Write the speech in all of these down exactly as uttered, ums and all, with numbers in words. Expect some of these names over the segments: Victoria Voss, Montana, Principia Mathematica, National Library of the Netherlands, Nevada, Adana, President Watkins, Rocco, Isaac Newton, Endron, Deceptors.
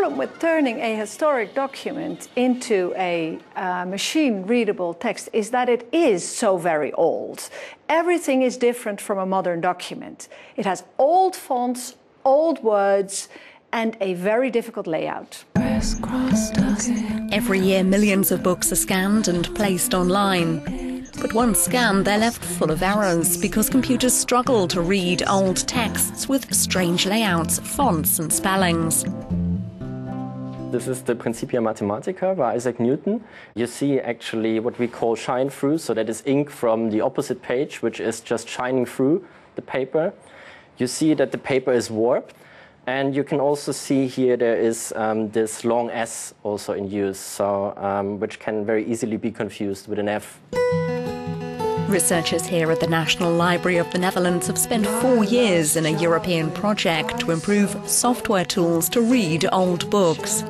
problem with turning a historic document into a uh, machine-readable text is that it is so very old. Everything is different from a modern document. It has old fonts, old words, and a very difficult layout. Every year, millions of books are scanned and placed online. But once scanned, they're left full of errors because computers struggle to read old texts with strange layouts, fonts and spellings. This is the Principia Mathematica by Isaac Newton. You see actually what we call shine through, so that is ink from the opposite page, which is just shining through the paper. You see that the paper is warped. And you can also see here there is um, this long S also in use, so, um, which can very easily be confused with an F. Researchers here at the National Library of the Netherlands have spent four years in a European project to improve software tools to read old books.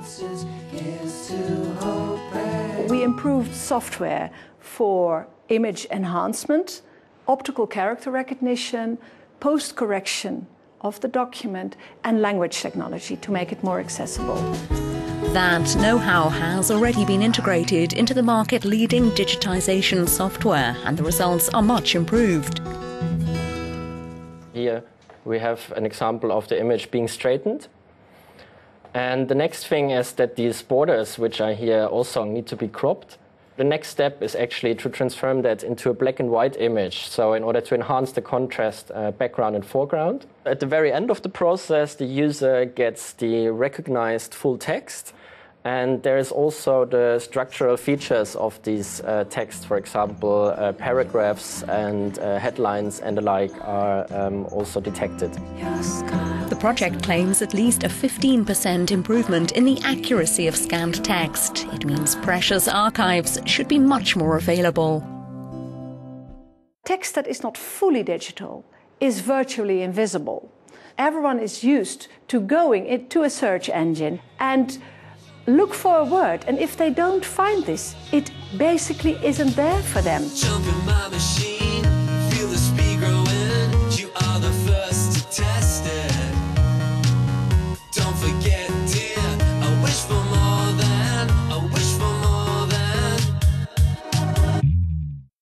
We improved software for image enhancement, optical character recognition, post-correction of the document, and language technology to make it more accessible. That know-how has already been integrated into the market-leading digitization software, and the results are much improved. Here we have an example of the image being straightened. And the next thing is that these borders, which are here, also need to be cropped. The next step is actually to transform that into a black and white image, so in order to enhance the contrast, uh, background and foreground. At the very end of the process, the user gets the recognized full text, and there is also the structural features of these uh, texts. For example, uh, paragraphs and uh, headlines and the like are um, also detected. The project claims at least a fifteen percent improvement in the accuracy of scanned text. It means precious archives should be much more available. Text that is not fully digital is virtually invisible. Everyone is used to going into a search engine and look for a word, and if they don't find this, it basically isn't there for them.